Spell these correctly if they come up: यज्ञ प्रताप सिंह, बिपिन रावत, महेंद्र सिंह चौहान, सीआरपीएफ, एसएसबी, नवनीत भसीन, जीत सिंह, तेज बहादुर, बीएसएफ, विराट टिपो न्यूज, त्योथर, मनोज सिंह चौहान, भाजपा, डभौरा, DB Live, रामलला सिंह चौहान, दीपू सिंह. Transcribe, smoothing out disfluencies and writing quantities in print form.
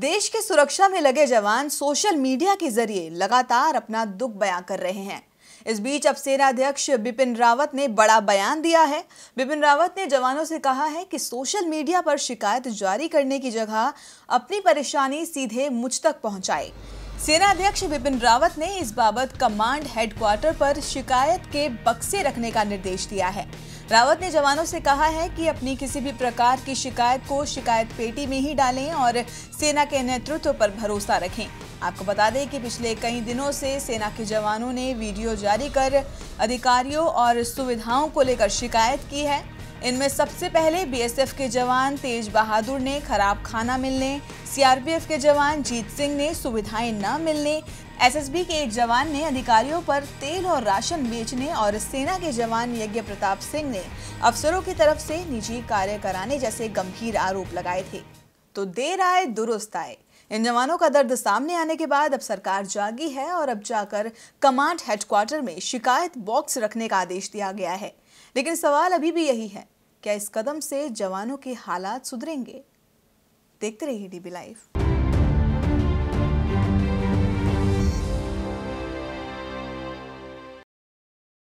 देश की सुरक्षा में लगे जवान सोशल मीडिया के जरिए लगातार अपना दुख बयां कर रहे हैं। इस बीच अब सेना अध्यक्ष बिपिन रावत ने बड़ा बयान दिया है। बिपिन रावत ने जवानों से कहा है कि सोशल मीडिया पर शिकायत जारी करने की जगह अपनी परेशानी सीधे मुझ तक पहुंचाए। सेना अध्यक्ष बिपिन रावत ने इस बाबत कमांड हेडक्वार्टर पर शिकायत के बक्से रखने का निर्देश दिया है। रावत ने जवानों से कहा है कि अपनी किसी भी प्रकार की शिकायत को शिकायत पेटी में ही डालें और सेना के नेतृत्व पर भरोसा रखें। आपको बता दें कि पिछले कई दिनों से सेना के जवानों ने वीडियो जारी कर अधिकारियों और सुविधाओं को लेकर शिकायत की है। इनमें सबसे पहले बीएसएफ के जवान तेज बहादुर ने खराब खाना मिलने, सीआरपीएफ के जवान जीत सिंह ने सुविधाएं न मिलने, एसएसबी के एक जवान ने अधिकारियों पर तेल और राशन बेचने और सेना के जवान यज्ञ प्रताप सिंह ने अफसरों की तरफ से निजी कार्य कराने जैसे गंभीर आरोप लगाए थे। तो देर आए दुरुस्त आए, इन जवानों का दर्द सामने आने के बाद अब सरकार जागी है और अब जाकर कमांड हेडक्वार्टर में शिकायत बॉक्स रखने का आदेश दिया गया है। लेकिन सवाल अभी भी यही है, क्या इस कदम से जवानों के हालात सुधरेंगे? देखते रहिए DB लाइव।